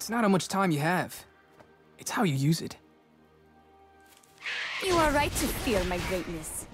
It's not how much time you have. It's how you use it. You are right to fear my greatness.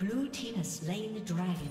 Blue team has slain the dragon.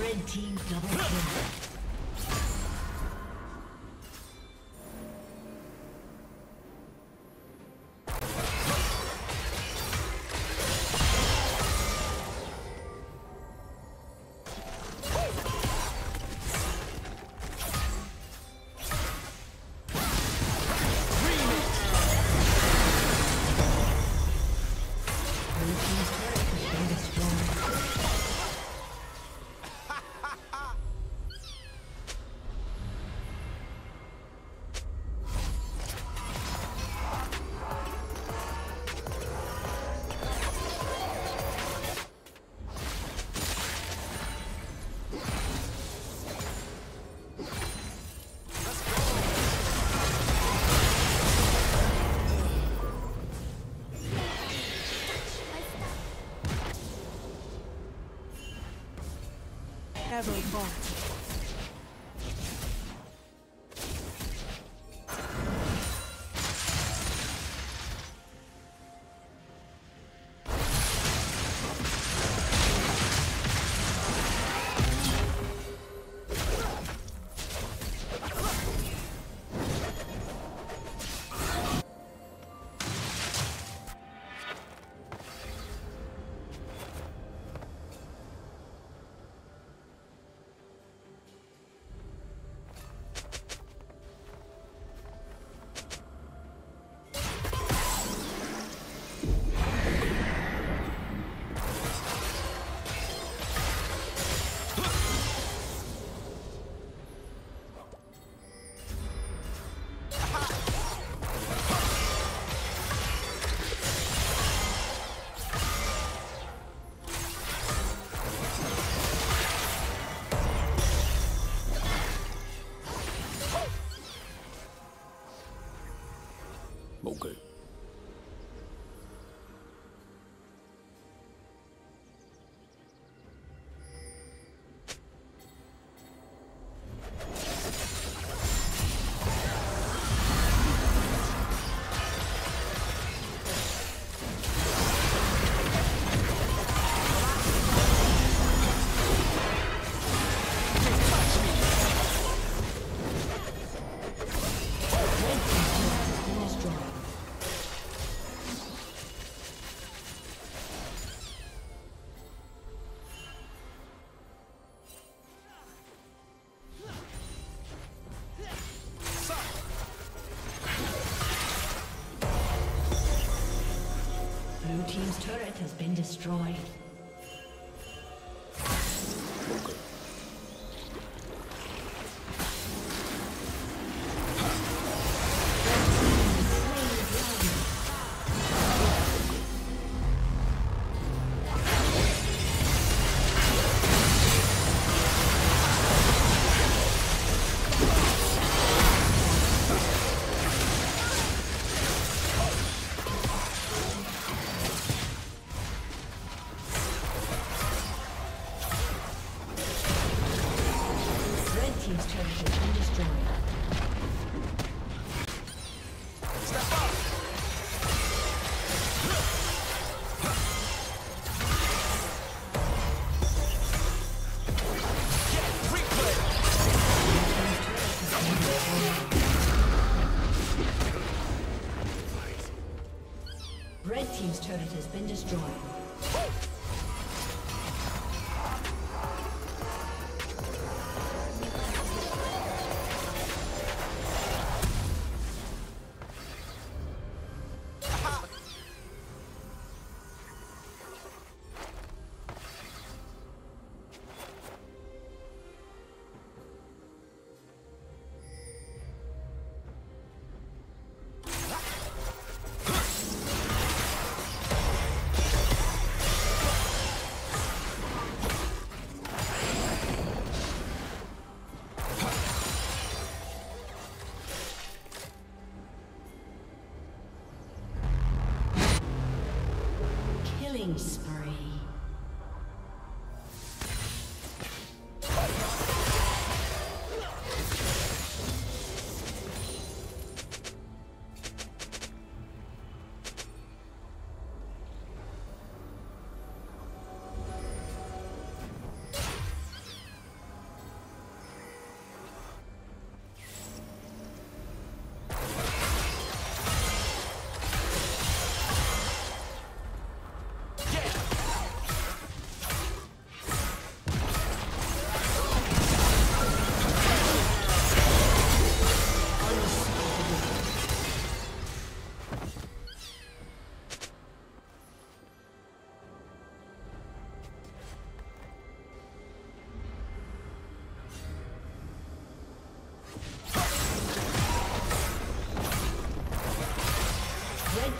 Red team double kill. Heavily fought. team's turret has been destroyed.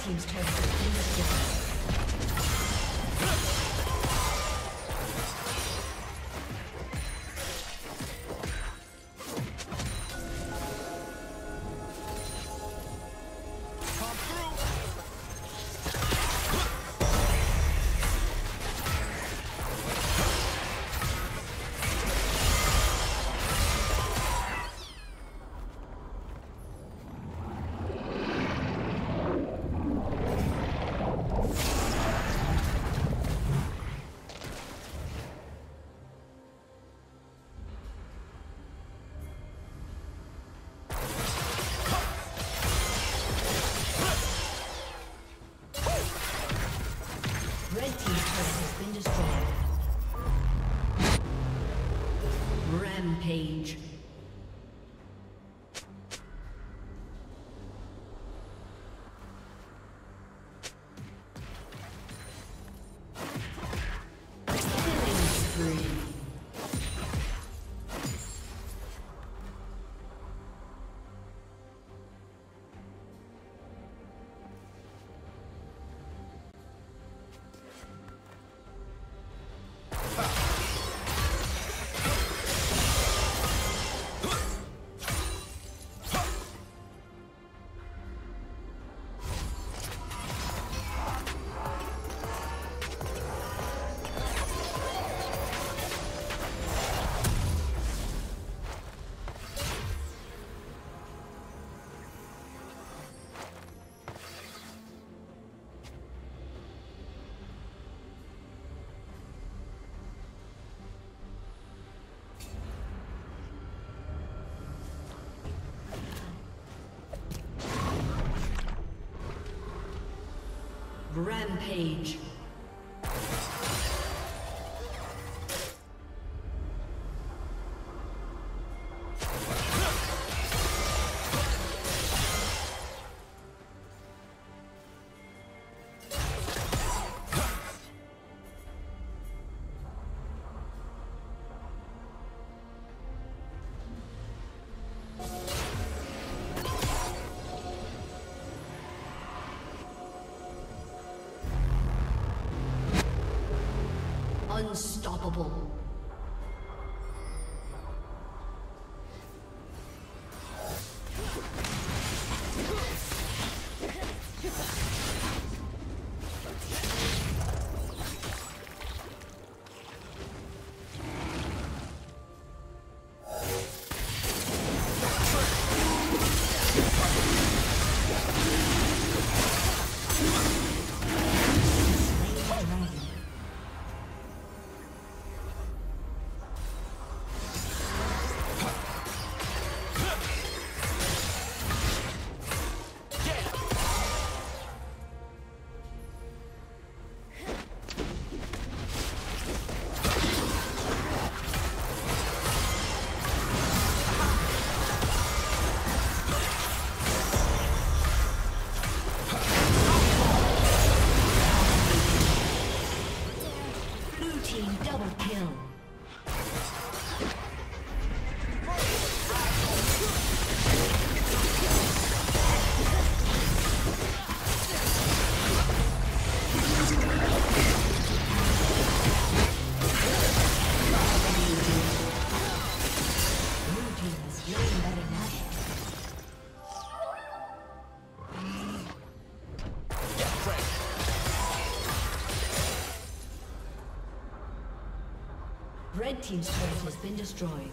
Team's turret has been destroyed. Team's turret page. Rampage. Unstoppable. Red team's turret has been destroyed.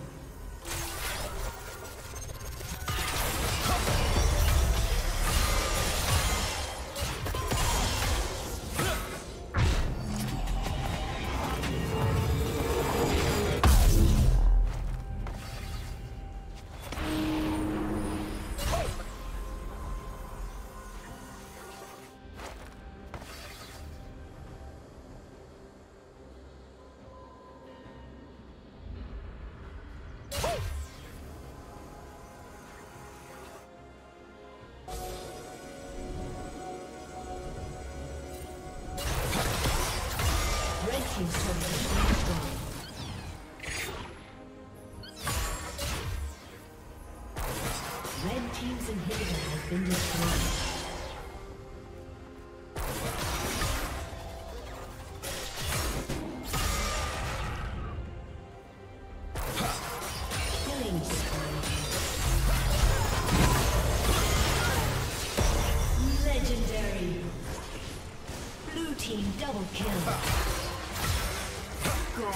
Red team's inhibitor has been destroyed.